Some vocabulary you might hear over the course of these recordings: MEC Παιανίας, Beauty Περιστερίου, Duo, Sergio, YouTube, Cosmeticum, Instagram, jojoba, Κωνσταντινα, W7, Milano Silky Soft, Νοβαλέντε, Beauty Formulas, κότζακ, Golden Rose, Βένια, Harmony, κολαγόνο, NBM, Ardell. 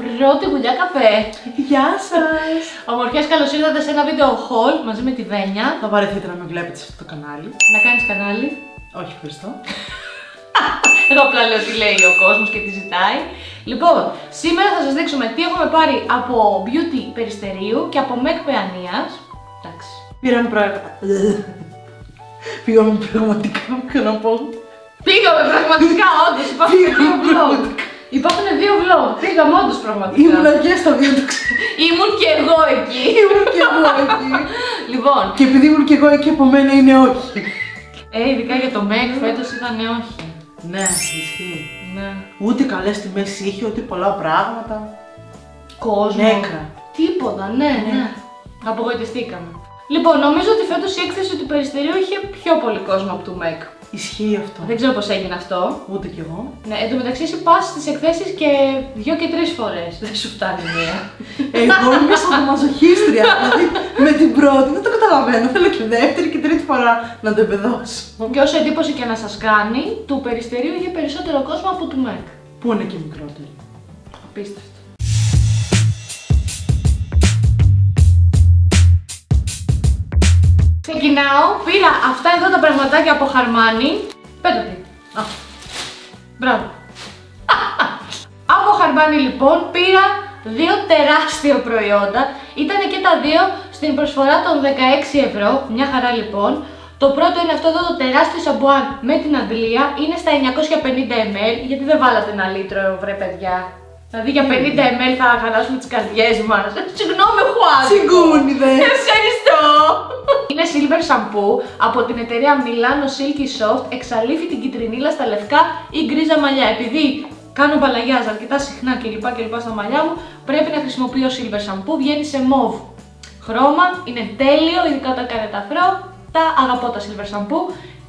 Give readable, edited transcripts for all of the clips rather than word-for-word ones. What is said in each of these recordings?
Πρώτη γουλιά καφέ. Γεια σας. Ομορφιές, καλώς ήρθατε σε ένα βίντεο haul μαζί με τη Βένια. Θα βαρεθείτε να με βλέπετε σε αυτό το κανάλι. Να κάνεις κανάλι. Όχι, ευχαριστώ. Εγώ απλά λέω τι λέει ο κόσμος και τι ζητάει. Λοιπόν, σήμερα θα σας δείξουμε τι έχουμε πάρει από Beauty Περιστερίου και από MEC Παιανίας. Εντάξει. Πήραμε πράγματα. Πήγαμε πραγματικά, και να πω. Πήγαμε πραγματικά, όντως. Υπάρχουν δύο vlog. Πήγαμε όντως πραγματικά. Ήμουν και στα δύο, το ξέρω. Ήμουν και εγώ εκεί. Λοιπόν. Και επειδή ήμουν και εγώ εκεί, από μένα είναι όχι. Ειδικά για το MEC φέτος ήταν όχι. Ναι, ισχύει. Ναι. Ούτε καλές τιμές είχε, ούτε πολλά πράγματα. Κόσμο. Νέκρα. Τίποτα, ναι. Απογοητευτήκαμε. Λοιπόν, νομίζω ότι φέτος η έκθεση του Περιστερίου είχε πιο πολύ κόσμο από του MEC. Ισχύει αυτό. Δεν ξέρω πώς έγινε αυτό. Ούτε κι εγώ. Ναι, εν τω μεταξύ εσύ πας στις εκθέσεις και 2 και 3 φορές. Δεν σου φτάνει μία. Εγώ είμαι σαν μαζοχίστρια. Δηλαδή με την πρώτη δεν το καταλαβαίνω. Θέλω και δεύτερη και τρίτη φορά να το εμπεδώσω. Και όσο εντύπωση και να σας κάνει, του Περιστερίου είχε περισσότερο κόσμο από του MEC. Πού είναι και μικρότερο. Απίστευτο. Ξεκινάω, πήρα αυτά εδώ τα πραγματάκια από Harmony. Πέτοτε. Μπράβο. Από Harmony λοιπόν πήρα 2 τεράστια προϊόντα. Ήταν και τα 2 στην προσφορά των 16 ευρώ. Μια χαρά λοιπόν. Το πρώτο είναι αυτό εδώ το τεράστιο σαμπουάν με την αντλία. Είναι στα 950 ml. Γιατί δεν βάλατε 1 λίτρο, βρε παιδιά. Δηλαδή για 50 ml θα χαλάσουμε τις καρδιές μας. Συγγνώμη, Χουάν. Συγκούνιδε. Ευχαριστώ. Είναι silver shampoo από την εταιρεία Milano Silky Soft. Εξαλείφει την κιτρινίλα στα λευκά ή γκρίζα μαλλιά. Επειδή κάνω μπαλαγιάζ αρκετά συχνά κλπ στα μαλλιά μου, πρέπει να χρησιμοποιώ silver shampoo. Βγαίνει σε μοβ χρώμα. Είναι τέλειο, ειδικά όταν κάνει ταφρό. Τα αγαπώ τα silver shampoo.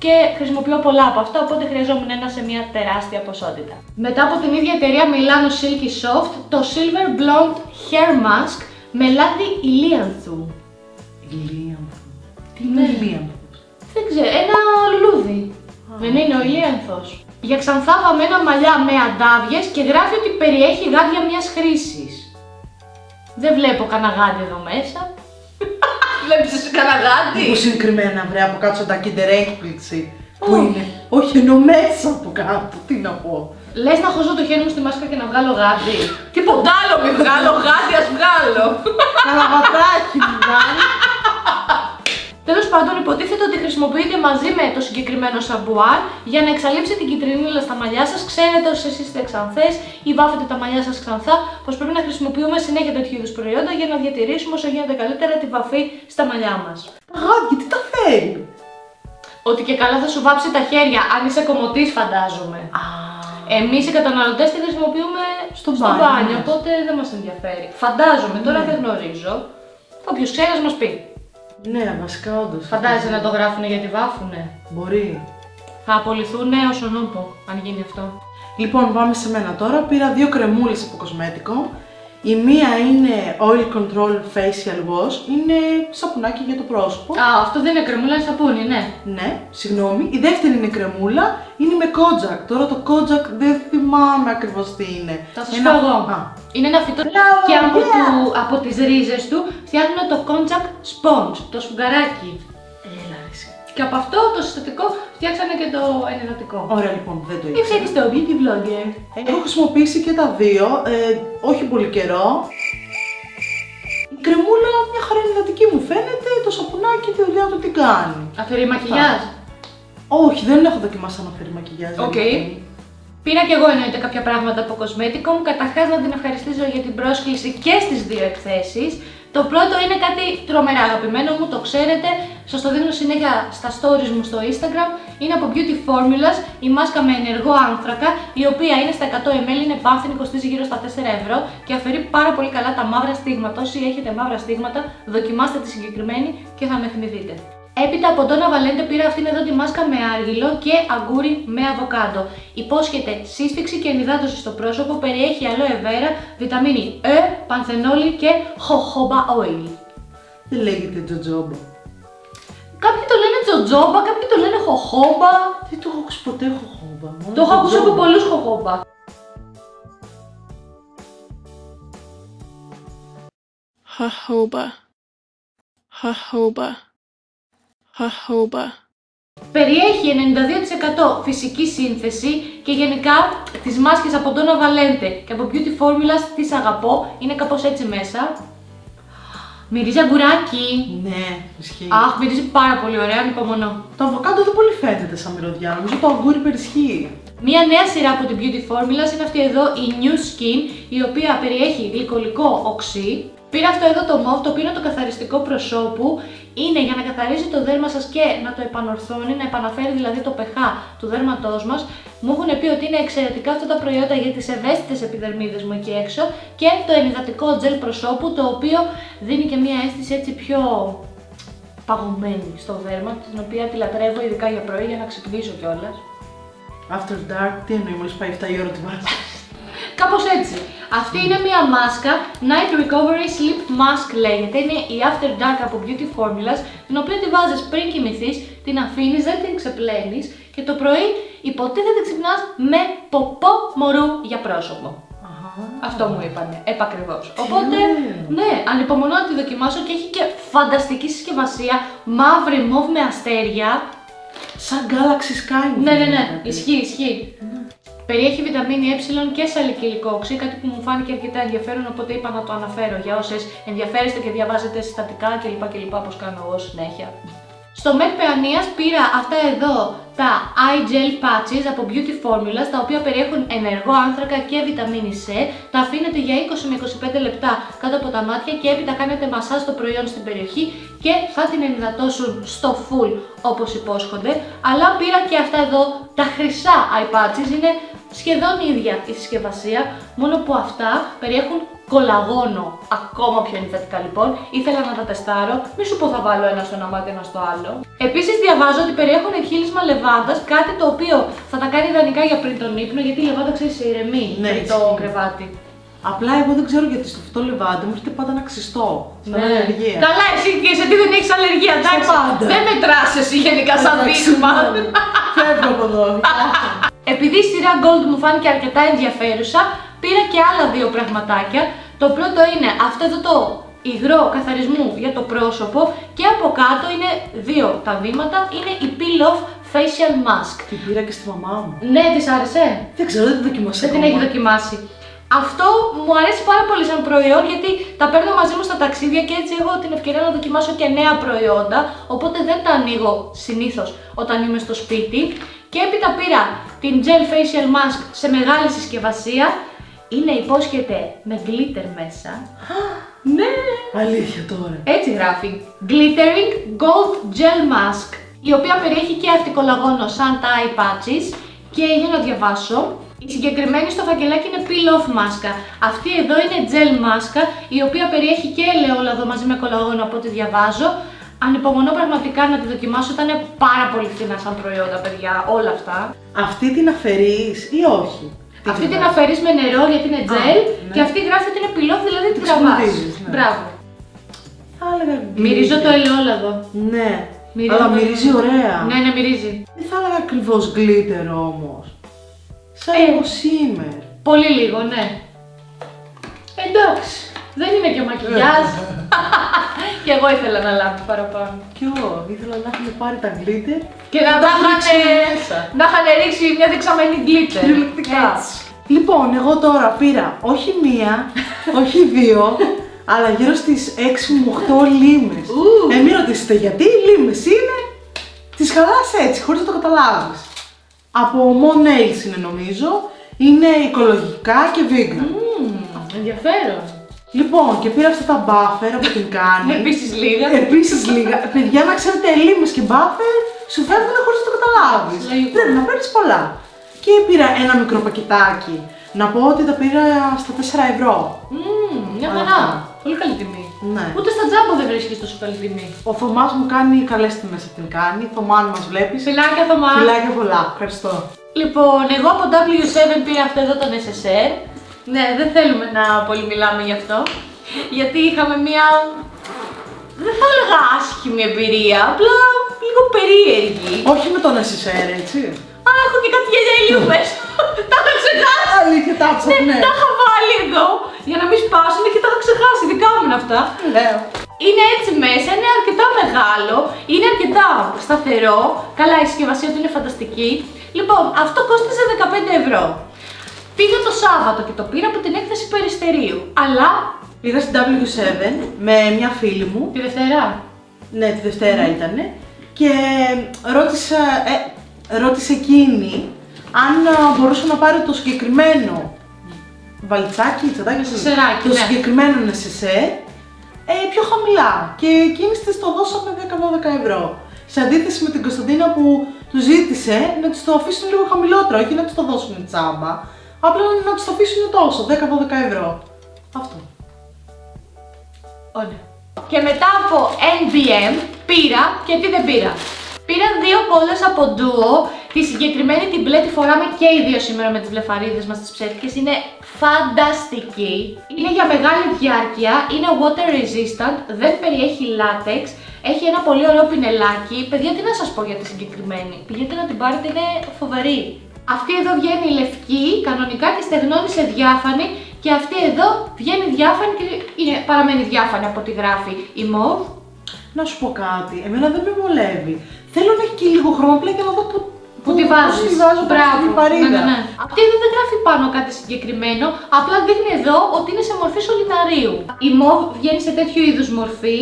Και χρησιμοποιώ πολλά από αυτά, οπότε χρειαζόμουν ένα σε μια τεράστια ποσότητα. Μετά από την ίδια εταιρεία Milano Silky Soft, το Silver Blonde Hair Mask με λάδι ηλίανθου. Ηλίανθου. Τι είναι ηλίανθος? Δεν ξέρω, ένα λουλούδι. Δεν είναι ο ηλίανθος. Για ξανθά βαμμένα μαλλιά με αντάβιες και γράφει ότι περιέχει γάντια μιας χρήσης. Δεν βλέπω κανένα γάντι εδώ μέσα. Βλέπεις εσύ κανένα γάντι? Μήπως συγκεκριμένα βρε από κάτω τα Kinder έκπληξη που είναι. Όχι ενώ μέσα από κάτω, τι να πω. Λες να χωζώ το χέρι μου στη μάσκα και να βγάλω γάντι? Τι ποντάλο μη βγάλω γάντι, ας βγάλω. Καλαβατράκι μου βγάλει. Τέλος πάντων υποτίθεται ότι χρησιμοποιείται μαζί με το συγκεκριμένο σαμπουάν για να εξαλείψει την κιτρινίλα στα μαλλιά σας. Ξέρετε όσοι εσείς είστε ξανθές ή βάφετε τα μαλλιά σας ξανθά πως πρέπει να χρησιμοποιούμε συνέχεια τέτοιου είδους προϊόντα για να διατηρήσουμε όσο γίνεται καλύτερα τη βαφή στα μαλλιά μας. Αγάπη, τι τα φέρει! Ότι και καλά θα σου βάψει τα χέρια, αν είσαι κομμωτής φαντάζομαι. Εμείς οι καταναλωτές τη χρησιμοποιούμε στο μπάνιο, οπότε δεν μας ενδιαφέρει. Φαντάζομαι, τώρα δεν γνωρίζω. Όποιος ξέρει μας πει. Ναι, βασικά όντως. Φαντάζεσαι να το γράφουνε γιατί βάφουνε. Μπορεί. Θα απολυθούνε όσον ούπο, αν γίνει αυτό. Λοιπόν, πάμε σε μένα τώρα. Πήρα 2 κρεμούλες από Cosmeticum. Η μία είναι Oil Control Facial Wash. Είναι σαπουνάκι για το πρόσωπο. Α, αυτό δεν είναι κρεμούλα, είναι σαπούνι, ναι. Ναι, συγγνώμη. Η δεύτερη είναι κρεμούλα. Είναι με κότζακ. Τώρα το κότζακ δεν θυμάμαι ακριβώς τι είναι. Θα σας πω εγώ. Είναι ένα φυτό και από τις ρίζες του φτιάχνουν το κότζακ sponge, το σφουγγαράκι. Έλα ρε εσύ. Και από αυτό το συστατικό φτιάξανε και το ενυδατικό. Ωραία λοιπόν, δεν το ήξερα. Ήξερες το beauty blogger. Έχω χρησιμοποιήσει και τα 2, όχι πολύ καιρό. Η κρεμούλα μια χαρά ενυδατική μου φαίνεται, το σαπουνάκι τη δουλειά του την κάνει. Αφαιρεί μακιγιάζ? Όχι, δεν έχω δοκιμάσει να αφαιρεί μακιγιάζ. Πήρα και εγώ εννοείται κάποια πράγματα από Cosmeticum. Καταρχάς να την ευχαριστήσω για την πρόσκληση και στις 2 εκθέσεις. Το πρώτο είναι κάτι τρομερά αγαπημένο μου, το ξέρετε. Σας το δίνω συνέχεια στα stories μου στο Instagram. Είναι από Beauty Formulas, η μάσκα με ενεργό άνθρακα, η οποία είναι στα 100 ml, είναι πάνθινη, κοστίζει γύρω στα 4 ευρώ και αφαιρεί πάρα πολύ καλά τα μαύρα στίγματα. Όσοι έχετε μαύρα στίγματα, δοκιμάστε τη συγκεκριμένη και θα με θυμηθείτε. Έπειτα από τον Νοβαλέντε πήρα αυτήν εδώ τη μάσκα με άργυλο και αγκούρι με αβοκάντο. Υπόσχεται σύσφιξη και ενυδάτωση στο πρόσωπο, περιέχει αλόε βέρα, βιταμίνη E, πανθενόλη και jojoba oil. Δεν λέγεται τζοτζόμπα. Κάποιοι το λένε τζοτζόμπα, κάποιοι το λένε jojoba. Δεν το έχω ακούσει ποτέ jojoba. Το έχω ακούσει από πολλούς jojoba. Jojoba. Jojoba. Jojoba. Περιέχει 92% φυσική σύνθεση και γενικά τις μάσκες από τον Νοβαλέντε και από Beauty Formulas τις αγαπώ, είναι κάπως έτσι μέσα. Μυρίζει αγκουράκι. Ναι, ισχύει. Αχ, μυρίζει πάρα πολύ ωραία, ανυπομονώ. Το αβοκάντο δεν πολύ φαίνεται σαν μυρωδιά, νομίζω το αγγούρι περισχύει. Μία νέα σειρά από την Beauty Formulas είναι αυτή εδώ, η New Skin, η οποία περιέχει γλυκολικό οξύ. Πήρα αυτό εδώ το μοβ, το οποίο είναι το καθαριστικό προσώπου. Είναι για να καθαρίζει το δέρμα σας και να το επανορθώνει, να επαναφέρει δηλαδή το pH του δέρματός μας. Μου έχουν πει ότι είναι εξαιρετικά αυτά τα προϊόντα για τις ευαίσθητες επιδερμίδες μου εκεί έξω. Και το ενυδατικό gel προσώπου, το οποίο δίνει και μία αίσθηση έτσι πιο παγωμένη στο δέρμα, την οποία τη λατρεύω ειδικά για πρωί για να ξυπνήσω κιόλας. After dark, τι εννοεί, μόλις πάει 7 η ώρα τη βάση. Κάπως έτσι. Αυτή είναι μια μάσκα, Night Recovery Sleep Mask λέγεται, είναι η After Dark από Beauty Formulas, την οποία τη βάζεις πριν κοιμηθείς, την αφήνεις, δεν την ξεπλένεις και το πρωί υποτίθεται ξυπνάς με ποπό μωρού για πρόσωπο. Αυτό μου είπανε, επακριβώς. Οπότε, ναι, ανυπομονώ να τη δοκιμάσω και έχει και φανταστική συσκευασία, μαύρη μόβ με αστέρια. Σαν Galaxy Sky. Ναι, ναι, ναι, ισχύει, ισχύει. Περιέχει βιταμίνη ε και σαλικυλικό οξύ, κάτι που μου φάνηκε αρκετά ενδιαφέρον, οπότε είπα να το αναφέρω για όσες ενδιαφέρεστε και διαβάζετε συστατικά κλπ. Κλπ όπως κάνω εγώ συνέχεια. Στο MEC Παιανίας πήρα αυτά εδώ τα Eye Gel Patches από Beauty Formulas, τα οποία περιέχουν ενεργό άνθρακα και βιταμίνη C. Τα αφήνετε για 20 με 25 λεπτά κάτω από τα μάτια και έπειτα κάνετε μασάζ στο προϊόν στην περιοχή και θα την ενυδατώσουν στο full όπως υπόσχονται. Αλλά πήρα και αυτά εδώ τα χρυσά Eye Patches, είναι σχεδόν η ίδια η συσκευασία, μόνο που αυτά περιέχουν κολαγόνο, ακόμα πιο ενυδατικά λοιπόν, ήθελα να τα τεστάρω, μη σου πω θα βάλω ένα στο ένα μάτι, ένα στο άλλο. Επίσης διαβάζω ότι περιέχουν εκχύλισμα λεβάδας, κάτι το οποίο θα τα κάνει ιδανικά για πριν τον ύπνο, γιατί η λεβάδα ξέρεις ηρεμεί πριν το κρεβάτι. Απλά εγώ δεν ξέρω γιατί στο φυτό λεβάντι μου έρχεται πάντα να ξυστώ. Σαν αλλεργία. Καλά, εσύ και σε τι δεν έχεις αλλεργία, εντάξει. Δεν μετράς εσύ γενικά σαν δείγμα. Φεύγω από εδώ. Επειδή η σειρά Gold μου φάνηκε αρκετά ενδιαφέρουσα, πήρα και άλλα δύο πραγματάκια. Το πρώτο είναι αυτό εδώ το υγρό καθαρισμού για το πρόσωπο και από κάτω είναι δύο τα βήματα, είναι η Peel Off Facial Mask. Την πήρα και στη μαμά μου. Ναι, της άρεσε. Δεν ξέρω, δεν την δοκιμάσαι. Δεν την έχει δοκιμάσει. Αυτό μου αρέσει πάρα πολύ σαν προϊόν γιατί τα παίρνω μαζί μου στα ταξίδια και έτσι έχω την ευκαιρία να δοκιμάσω και νέα προϊόντα, οπότε δεν τα ανοίγω συνήθως όταν είμαι στο σπίτι. Και έπειτα πήρα την Gel Facial Mask σε μεγάλη συσκευασία. Είναι, υπόσχεται, με glitter μέσα. Ναι! Αλήθεια τώρα! Έτσι γράφει. Glittering Gold Gel Mask, η οποία περιέχει και αυτικολαγόνο σαν τα eye patches. Και για να διαβάσω, η συγκεκριμένη στο φακελάκι είναι peel off μάσκα. Αυτή εδώ είναι gel μάσκα, η οποία περιέχει και ελαιόλαδο μαζί με κολαγόνο από ό,τι διαβάζω. Ανυπομονώ πραγματικά να τη δοκιμάσω, ήταν πάρα πολύ φθηνά σαν προϊόντα, παιδιά, όλα αυτά. Αυτή την αφαιρείς ή όχι? Αυτή την αφαιρείς με νερό γιατί είναι gel και αυτή γράφει ότι είναι peel off, δηλαδή την τραβάς. Μπράβο. Μυρίζω το ελαιόλαδο. Ναι, αλλά μυρίζει ωραία. Ναι, ναι, μυρίζει. Δεν θα έλεγα ακριβώς γκλίτερ όμως. Σαν εγώ σήμερα. Πολύ λίγο, ναι. Εντάξει, δεν είναι και μακιγιάζ. Και εγώ ήθελα να λάβω παραπάνω. Κι εγώ, ήθελα να έχουμε πάρει τα γκλίτερ και να τα είχαν ρίξει μια δεξαμενή γκλίτερ. Λοιπόν, εγώ τώρα πήρα όχι μία, όχι δύο, αλλά γύρω στις 6 με 8 λίμνες. Μην ρωτήσετε γιατί, οι λίμνες είναι, τις χαλάς έτσι, χωρίς να το καταλάβεις. Από Monails είναι νομίζω, είναι οικολογικά και vegan. Ενδιαφέρον. Λοιπόν, και πήρα αυτά τα buffer από την Κάνει. Επίσης λίγα. Επίσης λίγα. Παιδιά, να ξέρετε, λίμνες και buffer σου φεύγουν χωρίς να το καταλάβεις. Πρέπει να παίρνεις πολλά. Και πήρα ένα μικρό πακετάκι. Να πω ότι τα πήρα στα 4 ευρώ. Μια χαρά. Πολύ καλή τιμή. Ναι. Ούτε στα τζάμπο δεν βρίσκεις τόσο καλή τιμή. Ο Θωμάς μου κάνει καλές τιμές από την Κάνει. Θωμά, μας βλέπεις. Φιλάκια, Θωμά. Φιλάκια πολλά. Ευχαριστώ. Λοιπόν, εγώ από W7 πήρα αυτό εδώ τον SSR. Ναι, δεν θέλουμε να πολύ μιλάμε γι' αυτό, γιατί είχαμε μια, δεν θα έλεγα άσχημη εμπειρία, απλά λίγο περίεργη. Όχι με τον SSR, έτσι. Α, έχω και κάτι γυαλιά ηλίου μέσα. Τα έχω εξετάσει. Αλήθεια, τα έχω, ναι. Τα είχα βάλει εδώ, για να μην σου σπάσουν και τα έχω ξεχάσει. Δικά μου είναι αυτά. Λέω. Είναι έτσι μέσα, είναι αρκετά μεγάλο, είναι αρκετά σταθερό. Καλά, η συσκευασία του είναι φανταστική. Λοιπόν, αυτό κόστιζε 15 ευρώ. Πήγα το Σάββατο και το πήρα από την έκθεση Περιστερίου. Αλλά πήγα στην W7 με μια φίλη μου. Τη Δευτέρα. Ναι, τη Δευτέρα ήτανε. Και ρώτησε εκείνη αν μπορούσα να πάρω το συγκεκριμένο βαλτσάκι, τσατάκι, το συγκεκριμένο νεσεσέ πιο χαμηλά. Και εκείνης της το δώσαμε 10-12 ευρώ. Σε αντίθεση με την Κωνσταντίνα που του ζήτησε να της το αφήσουν λίγο χαμηλότερο, όχι να της το δώσουν τσάμπα. Απλά να τους το αφήσουν τόσο, 10-12 ευρώ. Αυτό. Ωραία. Και μετά από NBM πήρα, και τι δεν πήρα. Πήρα δύο κόλλες από Duo. Τη συγκεκριμένη την μπλε τη φοράμε και οι δύο σήμερα με τις βλεφαρίδες μας τις ψεύτικες. Είναι φανταστική. Είναι για μεγάλη διάρκεια, είναι water resistant, δεν περιέχει latex. Έχει ένα πολύ ωραίο πινελάκι. Παιδιά, τι να σας πω για τη συγκεκριμένη. Πηγαίνετε να την πάρετε, είναι φοβερή. Αυτή εδώ βγαίνει λευκή, κανονικά και στεγνώνει σε διάφανη, και αυτή εδώ βγαίνει διάφανη και παραμένει διάφανη από ό,τι γράφει η μοβ. Να σου πω κάτι, εμένα δεν με βολεύει. Θέλω να έχει και λίγο χρώμα απλά για να δω που τη βάζεις. Μπράβο, ναι. Αυτή εδώ δεν γράφει πάνω κάτι συγκεκριμένο, απλά δείχνει εδώ ότι είναι σε μορφή σωληναρίου. Η μοβ βγαίνει σε τέτοιου είδους μορφή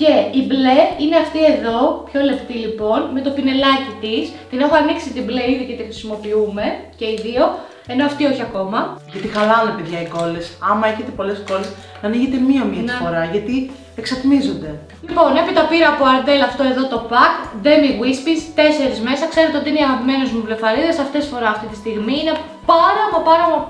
και η μπλε είναι αυτή εδώ, πιο λεπτή λοιπόν, με το πινελάκι της. Την έχω ανοίξει την μπλε ήδη και τη χρησιμοποιούμε και οι δύο, ενώ αυτή όχι ακόμα. Γιατί χαλάνε παιδιά οι κόλλες, άμα έχετε πολλές κόλλες να ανοίγετε μία τη φορά, γιατί εξατμίζονται. Λοιπόν, έπειτα πήρα από Ardell αυτό εδώ το pack, Demi Wispies, 4 μέσα, ξέρετε ότι είναι οι αγαπημένες μου βλεφαρίδες, αυτές φορά αυτή τη στιγμή, είναι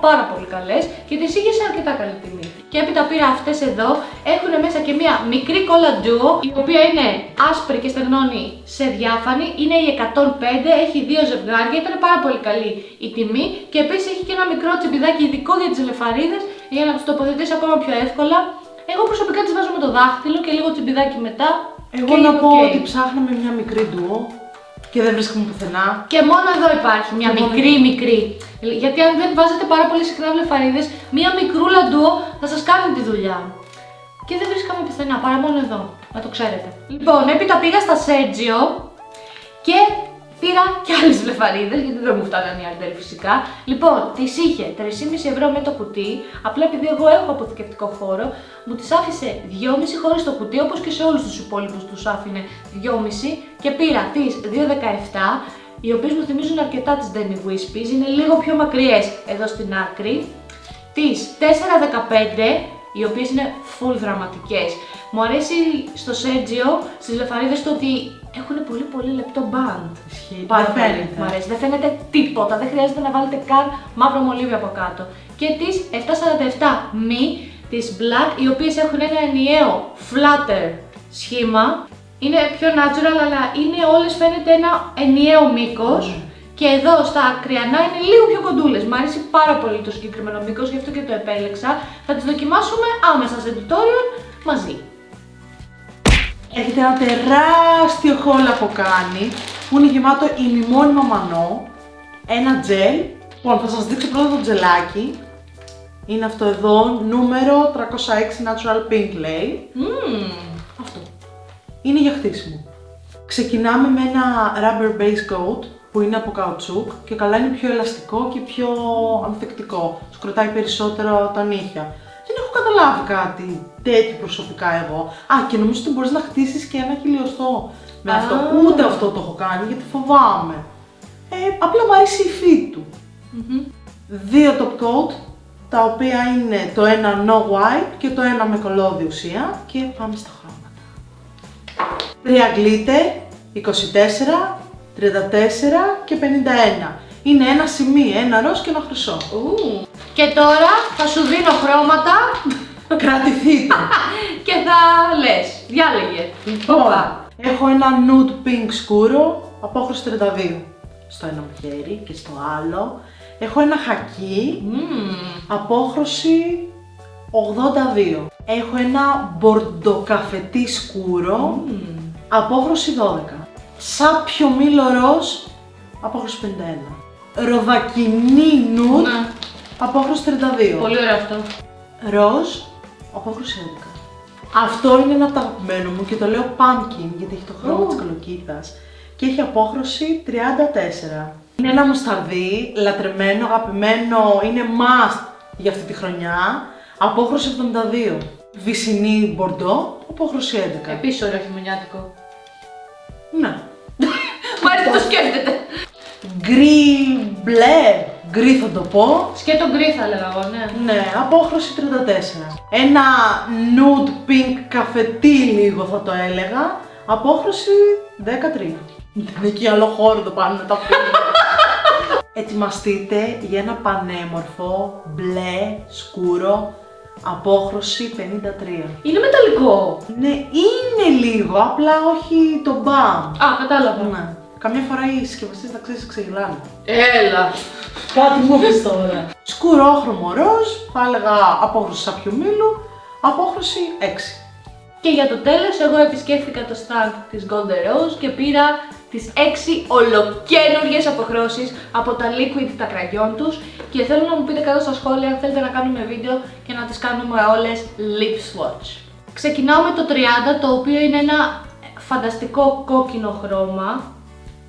πάρα πολύ καλές και τις είχε σε αρκετά καλή τιμή. Και έπειτα πήρα αυτές εδώ, έχουν μέσα και μία μικρή κόλλα Duo, η οποία είναι άσπρη και στεγνώνει σε διάφανη, είναι η 105, έχει 2 ζευγάρια, ήταν πάρα πολύ καλή η τιμή και επίσης έχει και ένα μικρό τσιμπιδάκι ειδικό για τις βλεφαρίδες για να τους τοποθετήσει ακόμα πιο εύκολα. Εγώ προσωπικά τις βάζω με το δάχτυλο και λίγο τσιμπιδάκι μετά. Εγώ να πω ότι ψάχναμε μια μικρή Duo και δεν βρίσκαμε πουθενά. Και μόνο εδώ υπάρχει μια μικρή. Γιατί αν δεν βάζετε πάρα πολύ συχνά βλεφαρίδες, μια μικρούλα Duo θα σας κάνει τη δουλειά. Και δεν βρίσκαμε πουθενά, παρά μόνο εδώ, να το ξέρετε. Λοιπόν, έπειτα πήγα στα Sergio και πήρα κι άλλες βλεφαρίδες, γιατί δεν μου φτάνανε οι Ardell φυσικά. Λοιπόν, τις είχε 3,5 ευρώ με το κουτί, απλά επειδή εγώ έχω αποθηκευτικό χώρο, μου τις άφησε 2,5 χωρίς το κουτί, όπως και σε όλους τους υπόλοιπους τους άφηνε 2,5 και πήρα τις 2,17, οι οποίες μου θυμίζουν αρκετά τις Demi Wispies, είναι λίγο πιο μακριές εδώ στην άκρη, τις 4,15, οι οποίες είναι full δραματικές. Μου αρέσει στο Sergio, στις βλεφαρίδες του, ότι έχουν πολύ λεπτό band. Ισχύει, μου αρέσει, δεν φαίνεται τίποτα, δεν χρειάζεται να βάλετε καν μαύρο μολύβι από κάτω. Και τις 747 μη, τις black, οι οποίες έχουν ένα ενιαίο flutter σχήμα. Είναι πιο natural, αλλά είναι όλες φαίνεται ένα ενιαίο μήκος. Και εδώ στα ακριανά είναι λίγο πιο κοντούλες. Μ' αρέσει πάρα πολύ το συγκεκριμένο μήκος, γι' αυτό και το επέλεξα. Θα τις δοκιμάσουμε άμεσα σε tutorial μαζί. Έχετε ένα τεράστιο haul από κάνει που είναι γεμάτο ημιμόνιμα μανό, ένα τζελ. Λοιπόν, θα σας δείξω πρώτα το τζελάκι. Είναι αυτό εδώ, νούμερο 306 Natural Pink λέει. Αυτό. Είναι για χτίσιμο. Ξεκινάμε με ένα rubber base coat που είναι από καουτσούκ και καλά είναι πιο ελαστικό και πιο ανθεκτικό. Σκροτάει περισσότερο τα νύχια. Δεν έχω καταλάβει κάτι τέτοιο προσωπικά εγώ. Α, και νομίζω ότι μπορείς να χτίσεις και ένα χιλιοστό με αυτό. Ούτε αυτό το έχω κάνει γιατί φοβάμαι. Απλά μου αρέσει η υφή του. Δύο top coat, τα οποία είναι το ένα no wipe και το ένα με κολόδι ουσία. Και πάμε στα χρώματα. 3 glitter, 24, 34 και 51. Είναι ένα σημείο, ένα ροζ και ένα χρυσό. Και τώρα θα σου δίνω χρώματα. Κρατηθείτε. Και θα λες, διάλεγε. Λοιπόν, έχω ένα nude pink σκούρο, απόχρωση 32. Στο ένα χέρι και στο άλλο. Έχω ένα χακί, απόχρωση 82. Έχω ένα μπορντοκαφετή σκούρο, απόχρωση 12. Σάπιο μήλο ροζ, απόχρωση 51. Ροδακινή nude, απόχρωση 32. Πολύ ωραίο αυτό. ροζ από χρυσέρικα. Αυτό είναι ένα από τα αγαπημένα μου και το λέω pumpkin γιατί έχει το χρώμα της κολοκύθας και έχει απόχρωση 34. Είναι ένα μουσταρδί, λατρεμένο, αγαπημένο, είναι must για αυτή τη χρονιά, απόχρωση 72. Βυσσινή μπορντό, απόχρωση 11. Επίσης ωραίο χειμωνιάτικο. Ναι. Μου αρέσει το σκέφτεται. Γκρι μπλε, γκρι θα το πω. Σκέτο γκρι θα έλεγα εγώ, ναι. Ναι, απόχρωση 34. Ένα nude pink καφετί λίγο θα το έλεγα, απόχρωση 13. Δεν είναι και άλλο χώρο το πάνω να τα αφήνουμε. Ετοιμαστείτε για ένα πανέμορφο μπλε σκούρο, απόχρωση 53. Είναι μεταλλικό. Ναι, είναι λίγο, απλά όχι το μπαμ. Α, κατάλαβα. Ναι. Καμιά φορά οι συσκευαστές θα ξέρεις ξεγελάνε. Έλα! Κάτι μου πεις τώρα. Σκουρόχρωμο ροζ, θα έλεγα απόχρωση σαπιού μήλου, απόχρωση 6. Και για το τέλος, εγώ επισκέφθηκα το stand της Golden Rose και πήρα τις 6 ολοκένουργιες αποχρώσεις από τα liquid τα κραγιόν τους και θέλω να μου πείτε κάτω στα σχόλια αν θέλετε να κάνουμε βίντεο και να τις κάνουμε όλες lip swatch. Ξεκινάω με το 30, το οποίο είναι ένα φανταστικό κόκκινο χρώμα.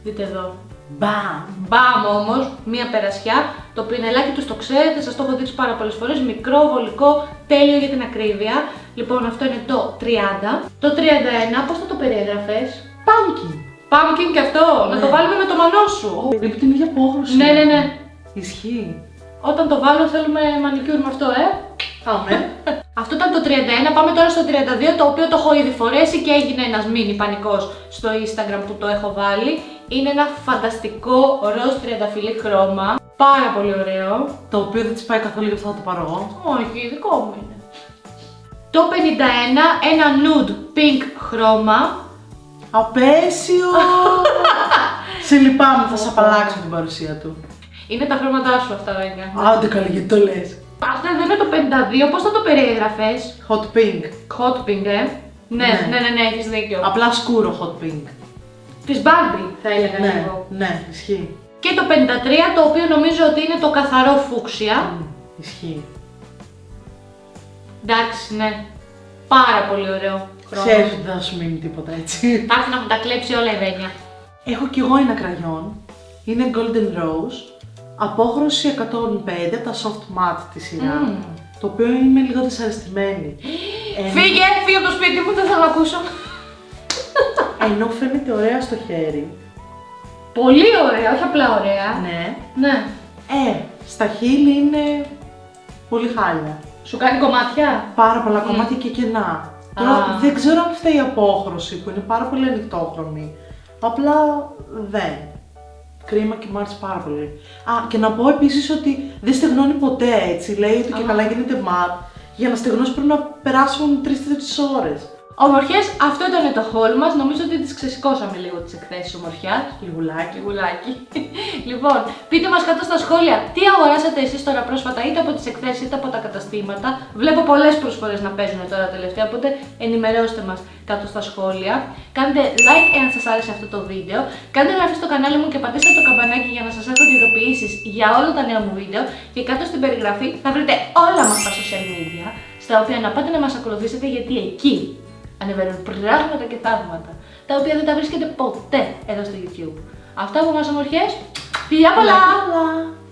Δείτε εδώ. Μπαμ! Μπαμ όμως, μία περασιά. Το πινελάκι του το ξέρετε, σας το έχω δείξει πάρα πολλές φορές. Μικρό, βολικό, τέλειο για την ακρίβεια. Λοιπόν, αυτό είναι το 30. Το 31, πώς θα το περιέγραφες? Pumpkin. Pumpkin και αυτό, ναι. Να το βάλουμε με το μανό σου. Επειδή την ίδια απόχρωση. Ναι, ναι, ναι. Ισχύει. Όταν το βάλω, θέλουμε μανικιούρ με αυτό, Πάμε. Αυτό ήταν το 31, πάμε τώρα στο 32, το οποίο το έχω ήδη φορέσει και έγινε ένας mini πανικός στο Instagram που το έχω βάλει. Είναι ένα φανταστικό ροζ τριανταφυλλή χρώμα. Πάρα πολύ ωραίο. Το οποίο δεν της πάει καθόλου, γι' αυτό θα το πάρω εγώ. Όχι, δικό μου είναι. Το 51, ένα nude pink χρώμα. Απέσιο! Σε λυπάμαι, θα σε απαλλάξω την παρουσία του. Είναι τα χρώματά σου αυτά, Βένια. Άντε καλή, γιατί το λες. Αυτό εδώ είναι το 52, πώς θα το περιέγραφες? Hot pink. Hot pink, Ναι, ναι, ναι, ναι, έχεις δίκιο. Απλά σκούρο hot pink. Της Barbie θα έλεγα ναι, λίγο. Ναι, ισχύει. Και το 53, το οποίο νομίζω ότι είναι το καθαρό φούξια. Ισχύει. Εντάξει, ναι. Πάρα πολύ ωραίο χρώμα. Ξέρεις ότι δεν σου μείνει τίποτα έτσι. Θα έρθει να μου τα κλέψει όλα η Βένια. Έχω κι εγώ ένα κραγιόν. Είναι Golden Rose. Απόχρωση 105 από τα soft matte τη σειρά. Το οποίο είμαι λίγο δυσαρεστημένη. Φύγε, φύγε από το σπίτι μου, δεν θα το ακούσω. Ενώ φαίνεται ωραία στο χέρι. Πολύ ωραία, όχι απλά ωραία. Ναι. Ναι. Στα χείλη είναι πολύ χάλια. Σου κάνει κομμάτια? Πάρα πολλά κομμάτια και κενά. Τώρα δεν ξέρω αν φταίει η απόχρωση που είναι πάρα πολύ ανοιχτόχρωμη. Απλά δεν. Κρίμα και μ' άρεσε πάρα πολύ. Α, και να πω επίσης ότι δεν στεγνώνει ποτέ έτσι. Λέει ότι και καλά γίνεται ματ. Για να στεγνώσει πρέπει να περάσουν 3-4 ώρες. Ομορφιές, αυτό ήταν το haul μας. Νομίζω ότι τις ξεσηκώσαμε λίγο τις εκθέσεις ομορφιάς. Λιγουλάκι, λιγουλάκι. Λοιπόν, πείτε μας κάτω στα σχόλια τι αγοράσατε εσείς τώρα πρόσφατα, είτε από τις εκθέσεις είτε από τα καταστήματα. Βλέπω πολλές προσφορές να παίζουν τώρα τελευταία, οπότε ενημερώστε μας κάτω στα σχόλια. Κάντε like εάν σας άρεσε αυτό το βίντεο. Κάντε εγγραφή στο κανάλι μου και πατήστε το καμπανάκι για να σας έρχονται ειδοποιήσεις για όλα τα νέα μου βίντεο. Και κάτω στην περιγραφή θα βρείτε όλα μας τα social media, στα οποία να πάτε να μας ακολουθήσετε γιατί εκεί ανεβαίνουν πράγματα και θαύματα, τα οποία δεν τα βρίσκεται ποτέ εδώ στο YouTube. Αυτά από μας ομορφιές, φιλιά πολλά!